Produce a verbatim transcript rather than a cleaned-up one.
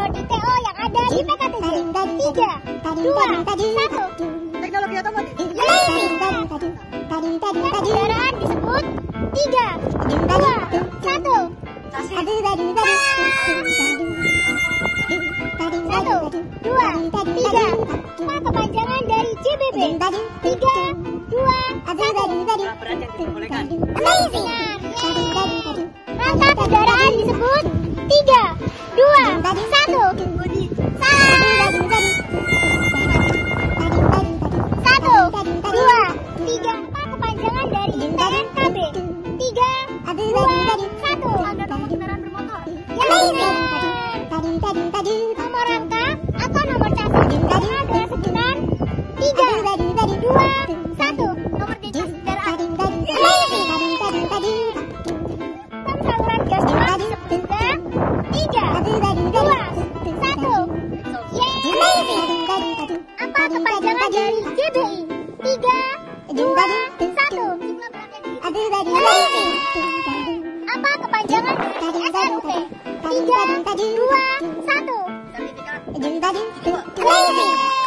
prodi T O yang ada di P K T J. tiga, dua, satu. Teknologi otomotif. Kendaraan disebut tiga, dua, satu. satu, dua, tiga. Nah, kepanjangan dari J B B. tiga, dua, satu. Berat yang diperbolehkan. Rangka kendaraan disebut tiga, dua, satu. Bodi. satu, dua, tiga. Apa kepanjangan dari T N K B? tiga, dua, satu. Ada nomor kendaraan bermotor. Nomor rangka atau nomor chassis adalah sebutan tiga, dua, satu. Nomor di chassis kendaraan. Saluran gas disebutkan tiga, dua, satu. Yeay! Apa kepanjangan dari J B I? tiga, dua, satu. Apa kepanjangan dari S N U P? tiga, dua, satu.